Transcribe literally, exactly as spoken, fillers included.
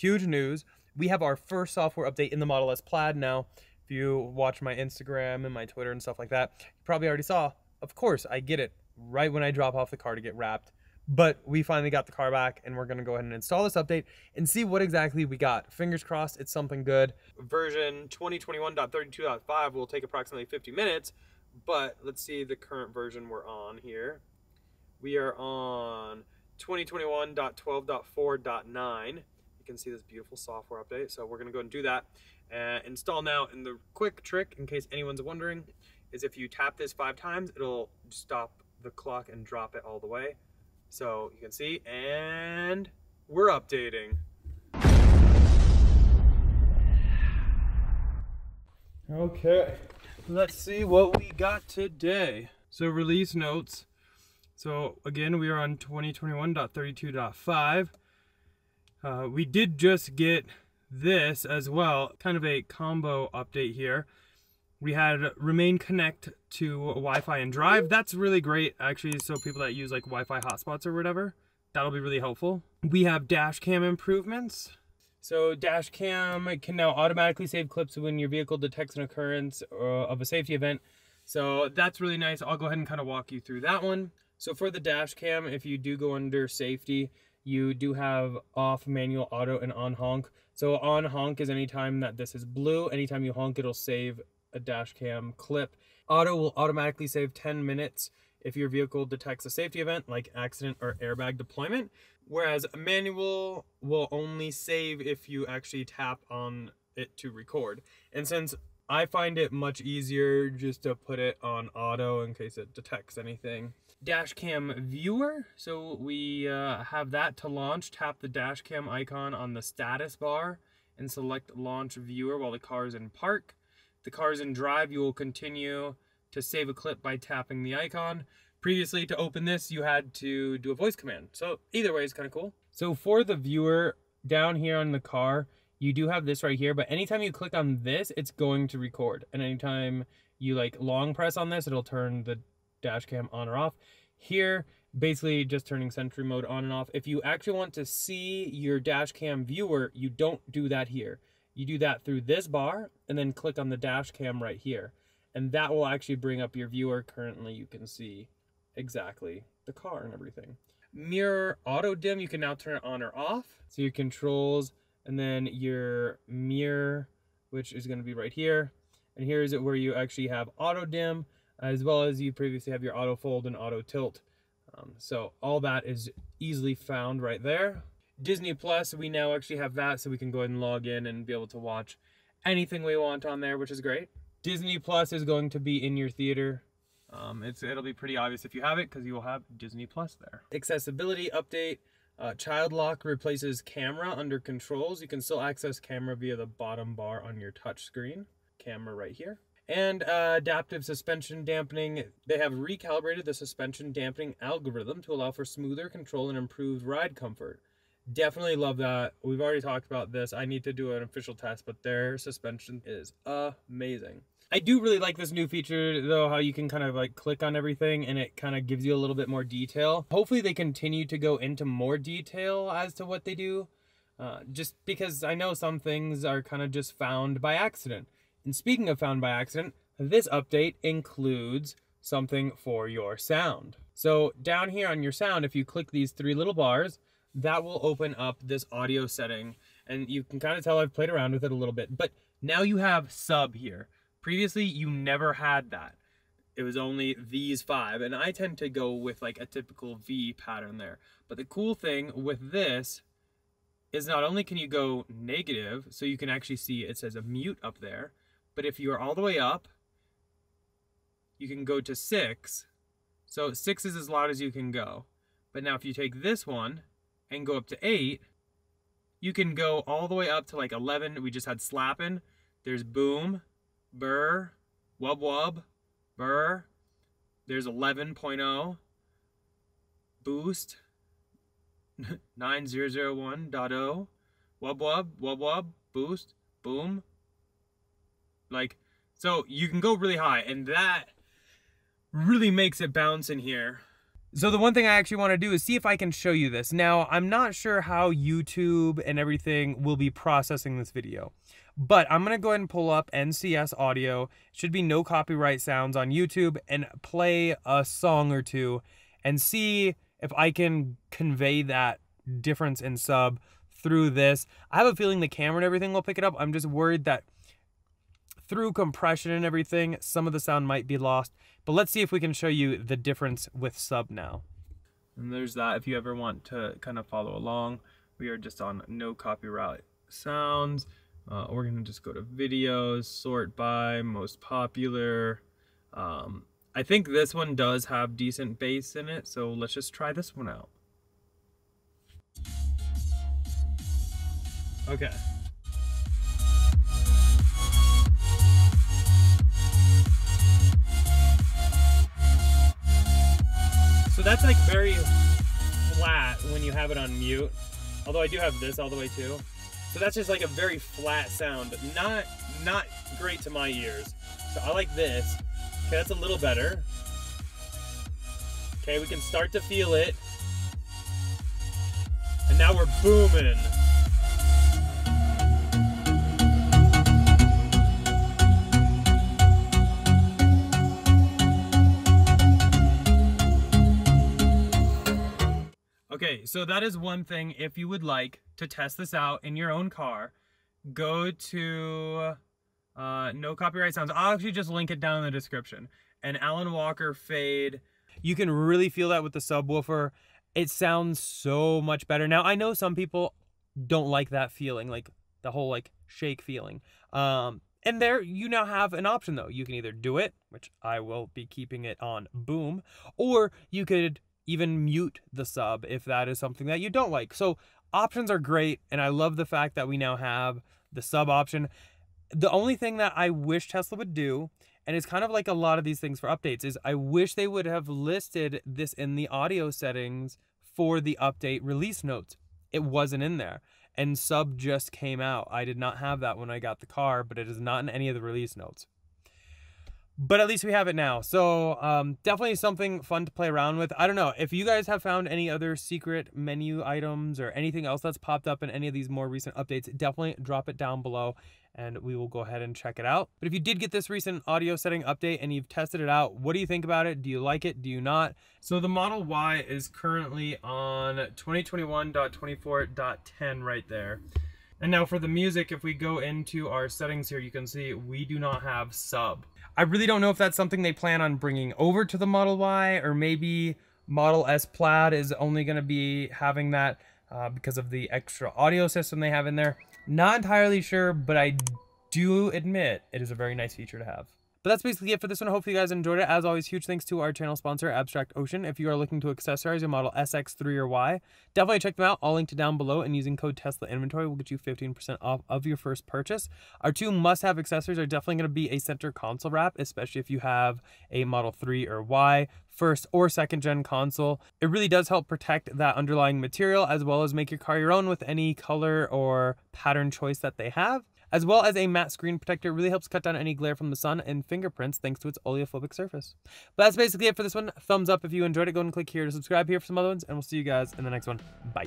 huge news. We have our first software update in the Model S Plaid now. If you watch my Instagram and my Twitter and stuff like that, you probably already saw, of course, I get it right when I drop off the car to get wrapped. But we finally got the car back, and we're gonna go ahead and install this update and see what exactly we got. Fingers crossed it's something good. Version twenty twenty-one point thirty-two point five will take approximately fifty minutes, but let's see the current version we're on here. We are on twenty twenty-one point twelve point four point nine. You can see this beautiful software update, so we're gonna go and do that. Uh, install now, and the quick trick, in case anyone's wondering, is if you tap this five times, it'll stop the clock and drop it all the way. So you can see, and we're updating. Okay, let's see what we got today. So release notes. So again, we are on twenty twenty-one point thirty-two point five. Uh, we did just get this as well, kind of a combo update here. We had Remain Connect to Wi-Fi and Drive. That's really great, actually, so people that use like Wi-Fi hotspots or whatever, that'll be really helpful. We have dash cam improvements. So dash cam can now automatically save clips when your vehicle detects an occurrence uh, of a safety event. So that's really nice. I'll go ahead and kind of walk you through that one. So for the dash cam, if you do go under safety, you do have off, manual, auto, and on honk. So on honk is anytime that this is blue. Anytime you honk, it'll save a dash cam clip. Auto will automatically save ten minutes if your vehicle detects a safety event like accident or airbag deployment, whereas a manual will only save if you actually tap on it to record. And since I find it much easier just to put it on auto in case it detects anything. Dash cam viewer, so we uh, have that to launch. Tap the dash cam icon on the status bar and select launch viewer while the car is in park. The car is in drive, you will continue to save a clip by tapping the icon. Previously, to open this, you had to do a voice command. So either way is kind of cool. So for the viewer, down here on the car, you do have this right here, but anytime you click on this, it's going to record. And anytime you like long press on this, it'll turn the dash cam on or off. Here, basically just turning sentry mode on and off. If you actually want to see your dash cam viewer, you don't do that here. You do that through this bar and then click on the dash cam right here. And that will actually bring up your viewer. Currently, you can see exactly the car and everything. Mirror auto dim, you can now turn it on or off. So your controls and then your mirror, which is going to be right here. And here is it where you actually have auto dim, as well as you previously have your auto fold and auto tilt. Um, so all that is easily found right there. Disney Plus, we now actually have that, so we can go ahead and log in and be able to watch anything we want on there, which is great. Disney Plus is going to be in your theater. Um, it's, it'll be pretty obvious if you have it, because you will have Disney Plus there. Accessibility update. Uh, Child Lock replaces camera under controls. You can still access camera via the bottom bar on your touch screen. Camera right here. And uh, adaptive suspension dampening. They have recalibrated the suspension dampening algorithm to allow for smoother control and improved ride comfort. Definitely love that. We've already talked about this. I need to do an official test, but their suspension is amazing. I do really like this new feature though, how you can kind of like click on everything and it kind of gives you a little bit more detail. Hopefully they continue to go into more detail as to what they do, uh, just because I know some things are kind of just found by accident. And speaking of found by accident, this update includes something for your sound. So down here on your sound, if you click these three little bars, that will open up this audio setting, and you can kind of tell I've played around with it a little bit, but now you have sub here. Previously, you never had that. It was only these five, and I tend to go with like a typical V pattern there. But the cool thing with this is not only can you go negative, so you can actually see it says a mute up there, but if you are all the way up, you can go to six. So six is as loud as you can go. But now if you take this one and go up to eight, you can go all the way up to like eleven. We just had slappin'. There's boom, burr, wub wub, burr. There's eleven point oh, boost, nine zero zero one point zero, wub wub, wub wub, boost, boom. Like, so you can go really high, and that really makes it bounce in here. So the one thing I actually want to do is see if I can show you this. Now, I'm not sure how YouTube and everything will be processing this video, but I'm going to go ahead and pull up N C S audio. It should be No Copyright Sounds on YouTube, and play a song or two and see if I can convey that difference in sub through this. I have a feeling the camera and everything will pick it up. I'm just worried that through compression and everything, some of the sound might be lost, but let's see if we can show you the difference with sub now. And there's that, if you ever want to kind of follow along. We are just on No Copyright Sounds. Uh, we're gonna just go to videos, sort by most popular. Um, I think this one does have decent bass in it, so let's just try this one out. Okay. So that's like very flat when you have it on mute, although I do have this all the way too. So that's just like a very flat sound, not not great to my ears. So I like this. Okay, that's a little better. Okay, we can start to feel it. And now we're booming. Okay, so that is one thing. If you would like to test this out in your own car, go to uh, No Copyright Sounds. I'll actually just link it down in the description. And Alan Walker Fade. You can really feel that with the subwoofer. It sounds so much better. Now, I know some people don't like that feeling, like the whole like shake feeling. Um, and there you now have an option though. You can either do it, which I will be keeping it on boom, or you could even mute the sub if that is something that you don't like. So options are great, and I love the fact that we now have the sub option. The only thing that I wish Tesla would do, and it's kind of like a lot of these things for updates, is I wish they would have listed this in the audio settings for the update release notes. It wasn't in there, and sub just came out. I did not have that when I got the car, but it is not in any of the release notes. But at least we have it now. So um, definitely something fun to play around with. I don't know if you guys have found any other secret menu items or anything else that's popped up in any of these more recent updates. Definitely drop it down below and we will go ahead and check it out. But if you did get this recent audio setting update and you've tested it out, what do you think about it? Do you like it? Do you not? So the Model Y is currently on twenty twenty-one point twenty-four point ten right there. And now for the music, if we go into our settings here, you can see we do not have sub. I really don't know if that's something they plan on bringing over to the Model Y, or maybe Model S Plaid is only going to be having that uh, because of the extra audio system they have in there. Not entirely sure, but I do admit it is a very nice feature to have. But that's basically it for this one. Hopefully you guys enjoyed it. As always, huge thanks to our channel sponsor, Abstract Ocean. If you are looking to accessorize your Model S, X, three, or Y, definitely check them out. I'll link to down below, and using code TESLAINVENTORY will get you fifteen percent off of your first purchase. Our two must-have accessories are definitely going to be a center console wrap, especially if you have a Model three or Y, first or second gen console. It really does help protect that underlying material, as well as make your car your own with any color or pattern choice that they have. As well as a matte screen protector, really helps cut down any glare from the sun and fingerprints thanks to its oleophobic surface. But that's basically it for this one. Thumbs up if you enjoyed it. Go and click here to subscribe here for some other ones, and we'll see you guys in the next one. Bye.